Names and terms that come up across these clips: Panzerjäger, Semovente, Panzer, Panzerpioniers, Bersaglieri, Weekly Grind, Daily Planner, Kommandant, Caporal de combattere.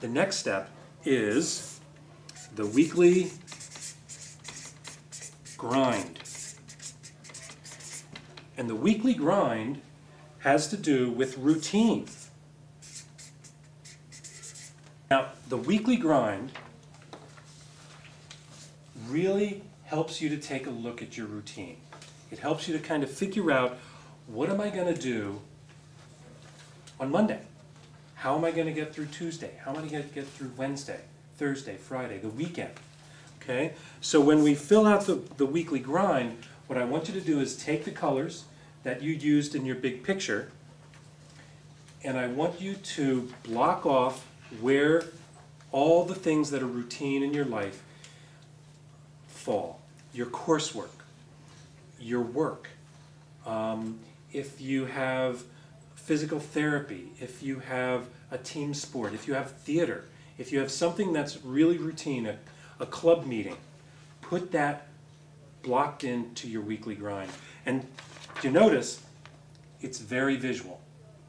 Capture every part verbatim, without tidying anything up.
The next step is the weekly grind. And the weekly grind has to do with routine. Now, the weekly grind really helps you to take a look at your routine. It helps you to kind of figure out, what am I going to do on Monday? How am I going to get through Tuesday? How am I going to get through Wednesday, Thursday, Friday, the weekend? Okay? So when we fill out the, the weekly grind, what I want you to do is take the colors that you used in your big picture, and I want you to block off where all the things that are routine in your life fall. Your coursework, your work, um, if you have physical therapy, if you have a team sport, if you have theater, if you have something that's really routine, a, a club meeting, put that blocked into your weekly grind. And you notice it's very visual,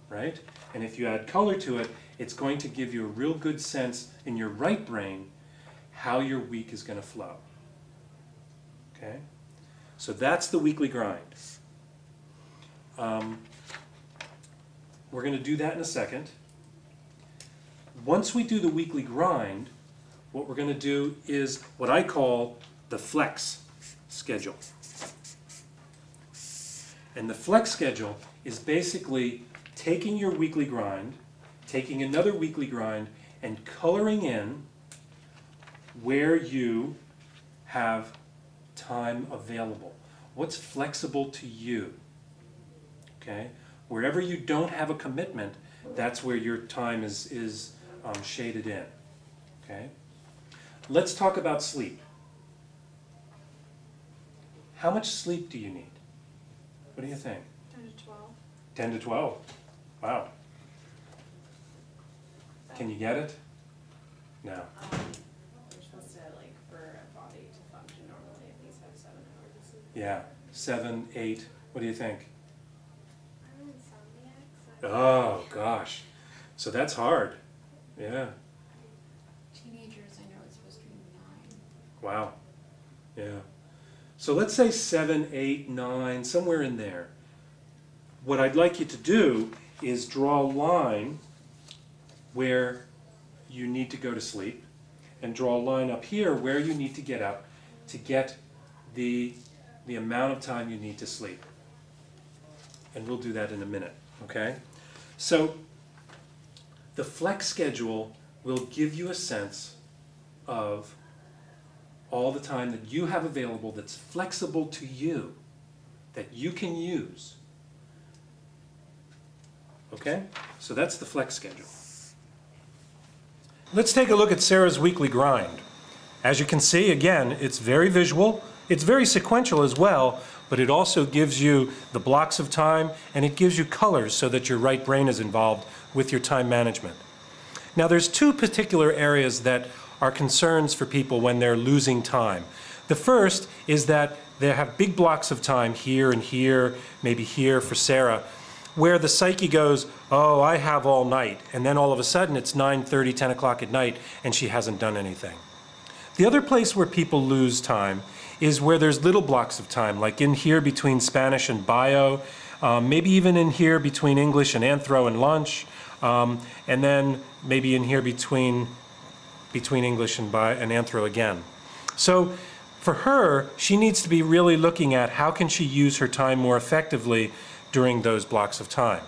right? And if you add color to it, it's going to give you a real good sense in your right brain how your week is going to flow. Okay? So that's the weekly grind. Um, we're going to do that in a second. Once we do the weekly grind, what we're going to do is what I call the flex schedule. And the flex schedule is basically taking your weekly grind, taking another weekly grind, and coloring in where you have time available. What's flexible to you? Okay? Wherever you don't have a commitment, that's where your time is, is um, shaded in. Okay? Let's talk about sleep. How much sleep do you need? What do you think? ten to twelve. ten to twelve? Wow. Can you get it? No. Um, we're supposed to, like, for a body to function normally, at least have seven hours of sleep. Yeah, seven, eight. What do you think? I'm an insomniac. So oh, gosh. So that's hard. Yeah. Teenagers, I know it's supposed to be nine. Wow. Yeah. So let's say seven, eight, nine, somewhere in there. What I'd like you to do is draw a line where you need to go to sleep, and draw a line up here where you need to get up to get the, the amount of time you need to sleep. And we'll do that in a minute, okay? So the flex schedule will give you a sense of all the time that you have available that's flexible to you, that you can use. Okay? So that's the flex schedule. Let's take a look at Sarah's weekly grind. As you can see, again, it's very visual, it's very sequential as well, but it also gives you the blocks of time, and it gives you colors so that your right brain is involved with your time management. Now, there's two particular areas that are concerns for people when they're losing time. The first is that they have big blocks of time here and here, maybe here for Sarah, where the psyche goes, oh, I have all night, and then all of a sudden it's nine thirty, ten o'clock at night, and she hasn't done anything. The other place where people lose time is where there's little blocks of time, like in here between Spanish and bio, um, maybe even in here between English and anthro and lunch, um, and then maybe in here between, between English and, bio and anthro again. So for her, she needs to be really looking at how can she use her time more effectively during those blocks of time.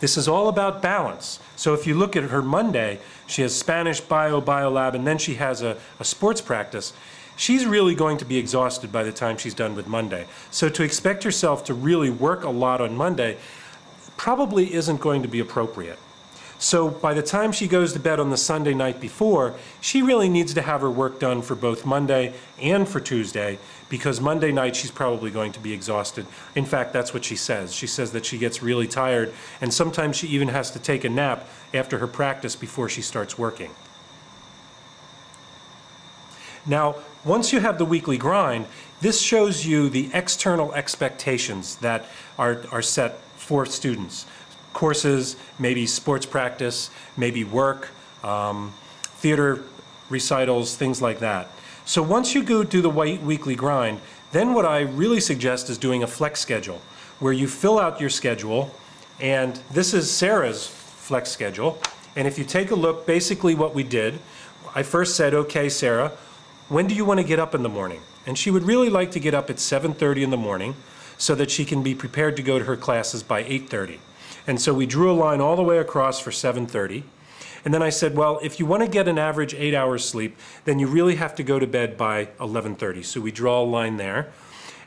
This is all about balance. So if you look at her Monday, she has Spanish, bio, biolab, and then she has a, a sports practice. She's really going to be exhausted by the time she's done with Monday. So to expect yourself to really work a lot on Monday probably isn't going to be appropriate. So by the time she goes to bed on the Sunday night before, she really needs to have her work done for both Monday and for Tuesday, because Monday night she's probably going to be exhausted. In fact, that's what she says. She says that she gets really tired, and sometimes she even has to take a nap after her practice before she starts working. Now, once you have the weekly grind, this shows you the external expectations that are, are set for students. Courses, maybe sports practice, maybe work, um, theater recitals, things like that. So once you go do the weekly grind, then what I really suggest is doing a flex schedule, where you fill out your schedule, and this is Sarah's flex schedule. And if you take a look, basically what we did, I first said, okay, Sarah, when do you want to get up in the morning? And she would really like to get up at seven thirty in the morning so that she can be prepared to go to her classes by eight thirty. And so we drew a line all the way across for seven thirty. And then I said, well, if you want to get an average eight hours sleep, then you really have to go to bed by eleven thirty. So we draw a line there.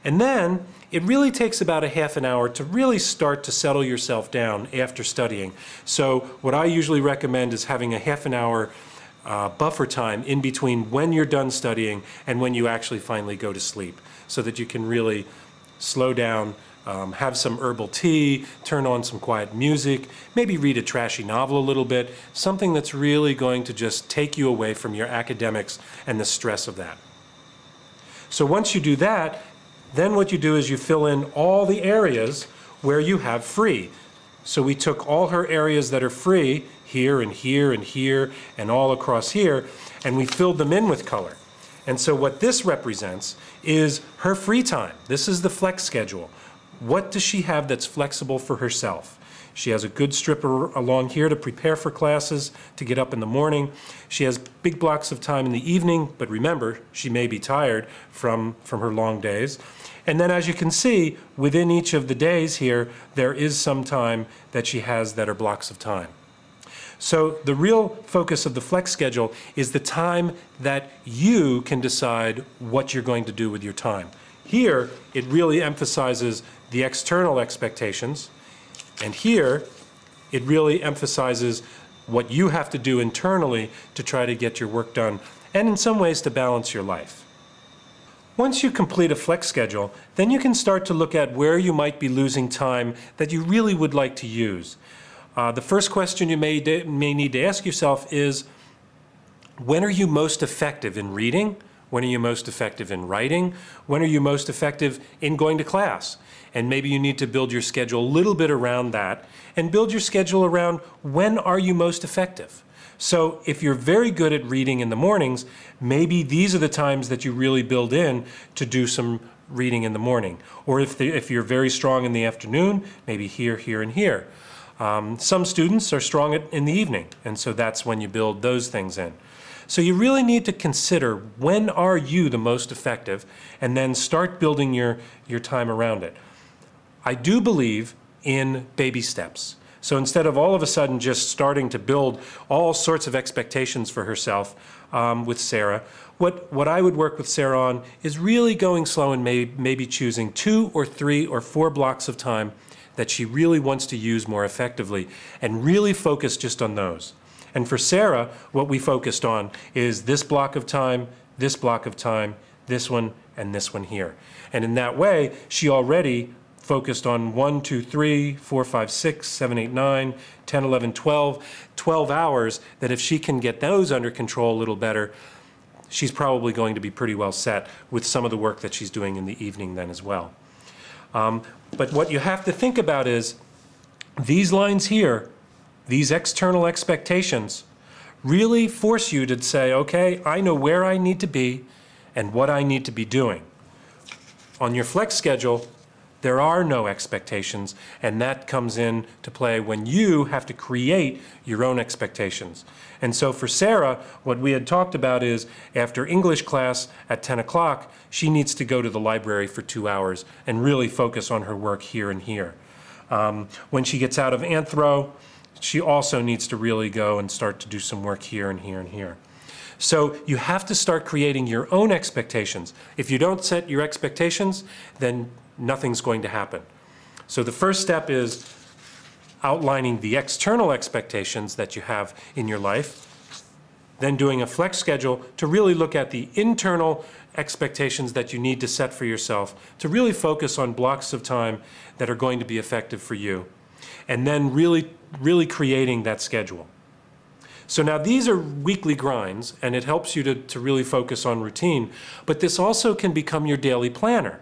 And then it really takes about a half an hour to really start to settle yourself down after studying. So what I usually recommend is having a half an hour uh, buffer time in between when you're done studying and when you actually finally go to sleep, so that you can really slow down, um, have some herbal tea, turn on some quiet music, maybe read a trashy novel a little bit, something that's really going to just take you away from your academics and the stress of that. So once you do that, then what you do is you fill in all the areas where you have free. So we took all her areas that are free, here and here and here and all across here, and we filled them in with color. And so what this represents is her free time. This is the flex schedule. What does she have that's flexible for herself? She has a good strip along here to prepare for classes, to get up in the morning. She has big blocks of time in the evening, but remember, she may be tired from, from her long days. And then as you can see, within each of the days here, there is some time that she has that are blocks of time. So the real focus of the flex schedule is the time that you can decide what you're going to do with your time. Here, it really emphasizes the external expectations. And here, it really emphasizes what you have to do internally to try to get your work done, and in some ways to balance your life. Once you complete a flex schedule, then you can start to look at where you might be losing time that you really would like to use. Uh, the first question you may, may need to ask yourself is, when are you most effective in reading? When are you most effective in writing? When are you most effective in going to class? And maybe you need to build your schedule a little bit around that, and build your schedule around when are you most effective. So if you're very good at reading in the mornings, maybe these are the times that you really build in to do some reading in the morning. Or if, the, if you're very strong in the afternoon, maybe here, here, and here. Um, some students are strong at, in the evening, and so that's when you build those things in. So you really need to consider when are you the most effective, and then start building your, your time around it. I do believe in baby steps. So instead of all of a sudden just starting to build all sorts of expectations for herself um, with Sarah, what, what I would work with Sarah on is really going slow and may, maybe choosing two or three or four blocks of time that she really wants to use more effectively, and really focus just on those. And for Sarah, what we focused on is this block of time, this block of time, this one, and this one here. And in that way, she already focused on one, two, three, four, five, six, seven, eight, nine, ten, eleven, twelve, twelve hours, that if she can get those under control a little better, she's probably going to be pretty well set with some of the work that she's doing in the evening then as well. Um, but what you have to think about is these lines here, these external expectations really force you to say, okay, I know where I need to be and what I need to be doing. On your flex schedule, there are no expectations, and that comes in to play when you have to create your own expectations. And so for Sarah, what we had talked about is after English class at ten o'clock, she needs to go to the library for two hours and really focus on her work here and here. Um, when she gets out of Anthro, she also needs to really go and start to do some work here and here and here. So you have to start creating your own expectations. If you don't set your expectations, then nothing's going to happen. So the first step is outlining the external expectations that you have in your life, then doing a flex schedule to really look at the internal expectations that you need to set for yourself, to really focus on blocks of time that are going to be effective for you, and then really, really creating that schedule. So now these are weekly grinds, and it helps you to, to really focus on routine, but this also can become your daily planner.